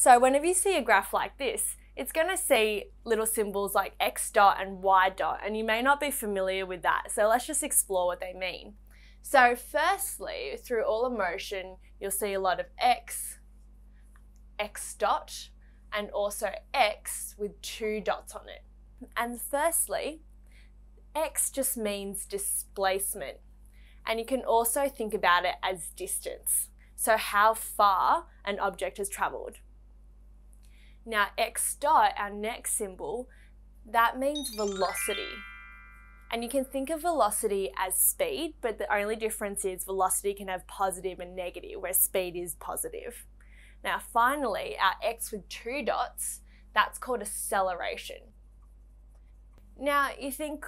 So whenever you see a graph like this, it's going to see little symbols like X dot and Y dot, and you may not be familiar with that. So let's just explore what they mean. So firstly, through all emotion, you'll see a lot of X, X dot, and also X with two dots on it. And firstly, X just means displacement. And you can also think about it as distance. So how far an object has traveled. Now X dot, our next symbol, that means velocity. And you can think of velocity as speed, but the only difference is velocity can have positive and negative, where speed is positive. Now finally, our X with two dots, that's called acceleration. Now you think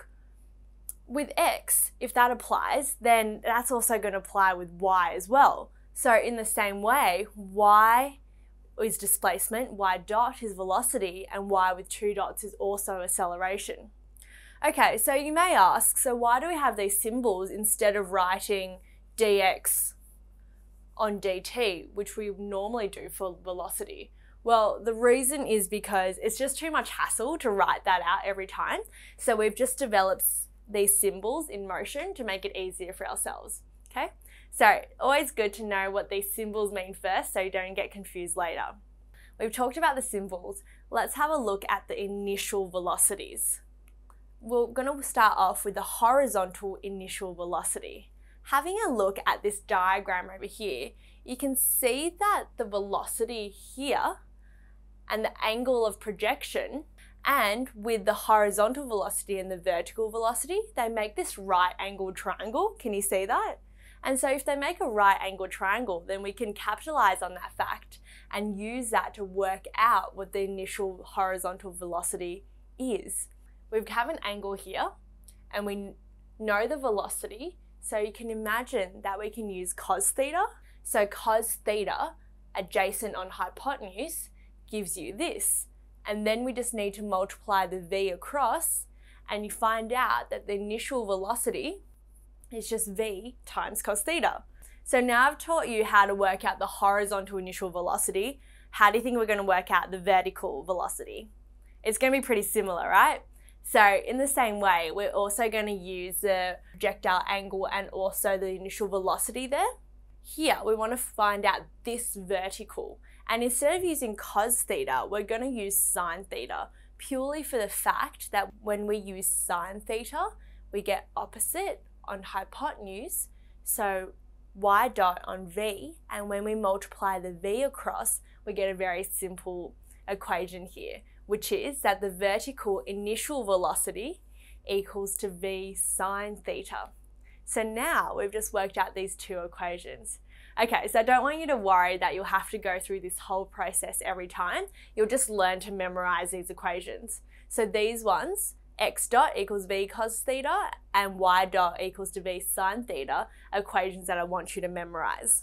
with X, if that applies, then that's also going to apply with Y as well. So in the same way, Y is displacement, Y dot is velocity, and Y with two dots is also acceleration. Okay, so you may ask, so why do we have these symbols instead of writing dx on dt, which we normally do for velocity? Well, the reason is because it's just too much hassle to write that out every time. So we've just developed these symbols in motion to make it easier for ourselves, okay? So always good to know what these symbols mean first so you don't get confused later. We've talked about the symbols. Let's have a look at the initial velocities. We're going to start off with the horizontal initial velocity. Having a look at this diagram over here, you can see that the velocity here and the angle of projection, and with the horizontal velocity and the vertical velocity, they make this right angled triangle. Can you see that? And so if they make a right angled triangle, then we can capitalize on that fact and use that to work out what the initial horizontal velocity is. We have an angle here and we know the velocity, so you can imagine that we can use cos theta. So cos theta adjacent on hypotenuse gives you this, and then we just need to multiply the v across and you find out that the initial velocity is just v times cos theta. So now I've taught you how to work out the horizontal initial velocity. How do you think we're going to work out the vertical velocity? It's going to be pretty similar, right? So in the same way, we're also going to use the projectile angle and also the initial velocity there. Here, we want to find out this vertical. And instead of using cos theta, we're going to use sine theta, purely for the fact that when we use sine theta, we get opposite on hypotenuse, so y dot on v, and when we multiply the v across, we get a very simple equation here, which is that the vertical initial velocity equals to v sine theta. So now we've just worked out these two equations. Okay, so I don't want you to worry that you'll have to go through this whole process every time. You'll just learn to memorize these equations. So these ones, x dot equals v cos theta and y dot equals to v sine theta, equations that I want you to memorize.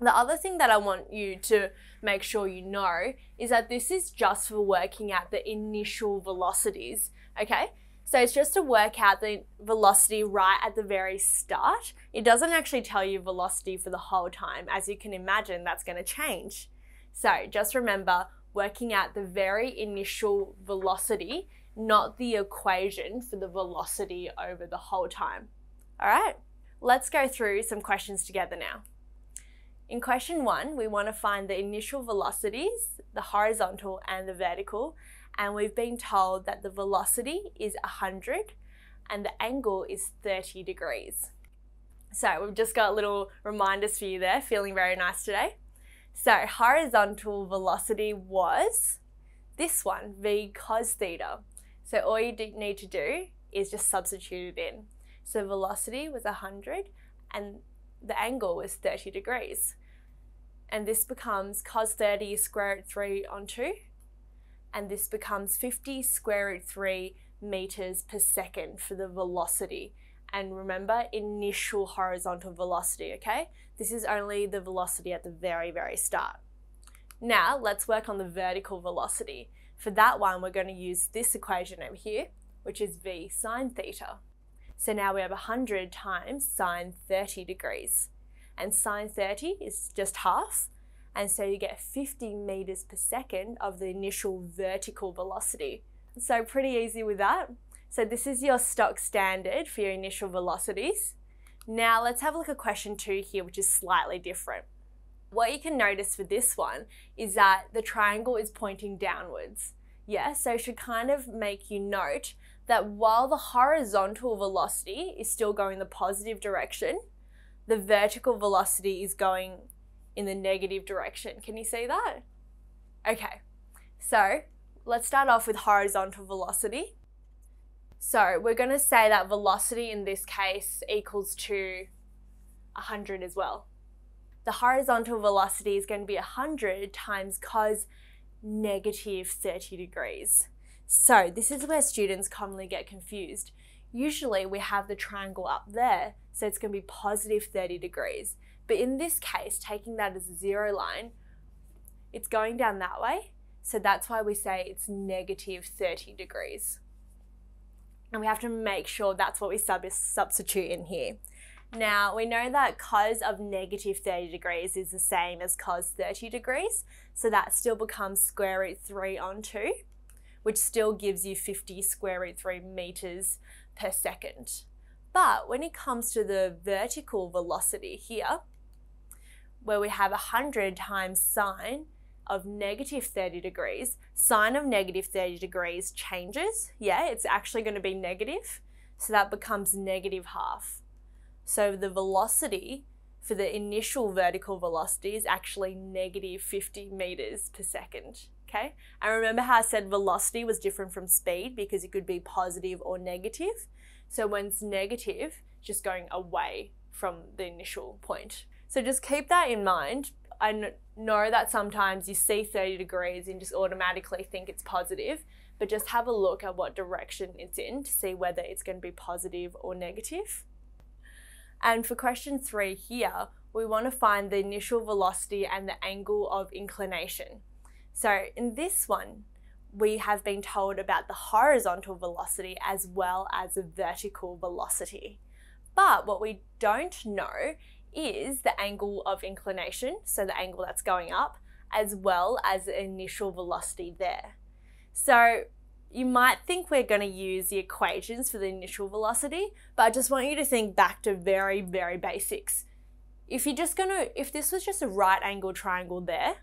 The other thing that I want you to make sure you know is that this is just for working out the initial velocities, okay? So it's just to work out the velocity right at the very start. It doesn't actually tell you velocity for the whole time. As you can imagine, that's going to change. So just remember, working out the very initial velocity, not the equation for the velocity over the whole time. All right, let's go through some questions together now. In question one, we want to find the initial velocities, the horizontal and the vertical, and we've been told that the velocity is 100 and the angle is 30 degrees. So we've just got little reminders for you there, feeling very nice today. So horizontal velocity was this one, v cos theta. So all you need to do is just substitute it in. So velocity was 100 and the angle was 30 degrees. And this becomes cos 30 square root 3 on 2. And this becomes 50 square root 3 meters per second for the velocity. And remember, initial horizontal velocity, okay? This is only the velocity at the very, very start. Now let's work on the vertical velocity. For that one, we're going to use this equation over here, which is v sine theta. So now we have 100 times sine 30 degrees, and sine 30 is just half, And so you get 50 meters per second of the initial vertical velocity. So pretty easy with that. So this is your stock standard for your initial velocities. Now let's have a look at question 2 here, which is slightly different. What you can notice for this one is that the triangle is pointing downwards. Yeah, so it should kind of make you note that while the horizontal velocity is still going the positive direction, the vertical velocity is going in the negative direction. Can you see that? Okay, so let's start off with horizontal velocity. So we're going to say that velocity in this case equals to 100 as well. The horizontal velocity is going to be 100 times cos negative 30 degrees. So this is where students commonly get confused. Usually we have the triangle up there, so it's going to be positive 30 degrees. But in this case, taking that as a zero line, it's going down that way. So that's why we say it's negative 30 degrees. And we have to make sure that's what we substitute in here. Now, we know that cos of negative 30 degrees is the same as cos 30 degrees. So that still becomes square root 3 on 2, which still gives you 50 square root 3 meters per second. But when it comes to the vertical velocity here, where we have 100 times sine of negative 30 degrees, sine of negative 30 degrees changes. Yeah, it's actually going to be negative. So that becomes negative half. So the velocity for the initial vertical velocity is actually negative 50 meters per second. Okay. And remember how I said velocity was different from speed because it could be positive or negative. So when it's negative, just going away from the initial point. So just keep that in mind. I know that sometimes you see 30 degrees and just automatically think it's positive, but just have a look at what direction it's in to see whether it's going to be positive or negative. And for question 3 here, we want to find the initial velocity and the angle of inclination. So in this one, we have been told about the horizontal velocity as well as the vertical velocity. But what we don't know is the angle of inclination, so the angle that's going up, as well as the initial velocity there. So you might think we're going to use the equations for the initial velocity, but I just want you to think back to very, very basics. If this was just a right angle triangle there,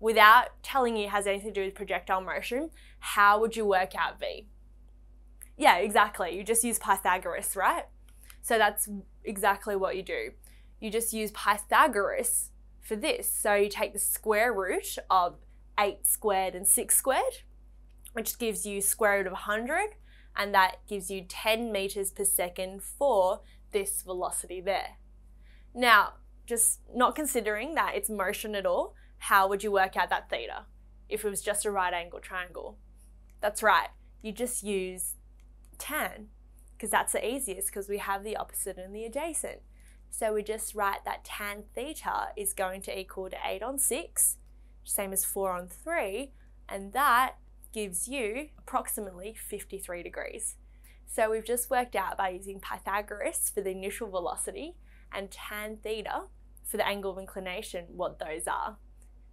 without telling you it has anything to do with projectile motion, how would you work out V? Yeah, exactly. You just use Pythagoras, right? So that's exactly what you do. You just use Pythagoras for this. So you take the square root of 8 squared and 6 squared, which gives you square root of 100, and that gives you 10 meters per second for this velocity there. Now, just not considering that it's motion at all, how would you work out that theta if it was just a right angle triangle? That's right. You just use tan because that's the easiest because we have the opposite and the adjacent. So we just write that tan theta is going to equal to 8 on 6, same as 4 on 3, and that gives you approximately 53 degrees. So we've just worked out by using Pythagoras for the initial velocity and tan theta for the angle of inclination what those are.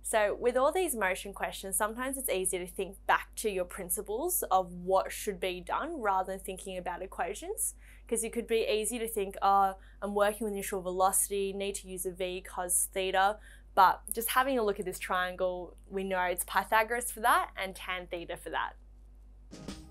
So with all these motion questions, sometimes it's easy to think back to your principles of what should be done rather than thinking about equations, because it could be easy to think, oh, I'm working with initial velocity, need to use a V cos theta, but just having a look at this triangle, we know it's Pythagoras for that and tan theta for that.